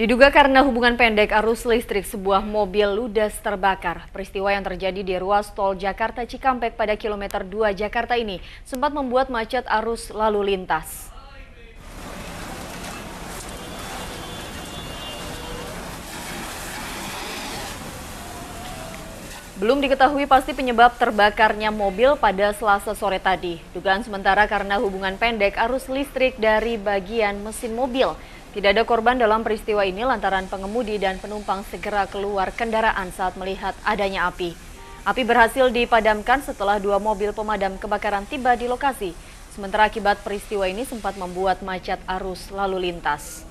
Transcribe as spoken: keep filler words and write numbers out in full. Diduga karena hubungan pendek arus listrik, sebuah mobil ludes terbakar. Peristiwa yang terjadi di ruas tol Jakarta Cikampek pada kilometer dua Jakarta ini sempat membuat macet arus lalu lintas. Belum diketahui pasti penyebab terbakarnya mobil pada Selasa sore tadi. Dugaan sementara karena hubungan pendek arus listrik dari bagian mesin mobil. Tidak ada korban dalam peristiwa ini lantaran pengemudi dan penumpang segera keluar kendaraan saat melihat adanya api. Api berhasil dipadamkan setelah dua mobil pemadam kebakaran tiba di lokasi. Sementara akibat peristiwa ini sempat membuat macet arus lalu lintas.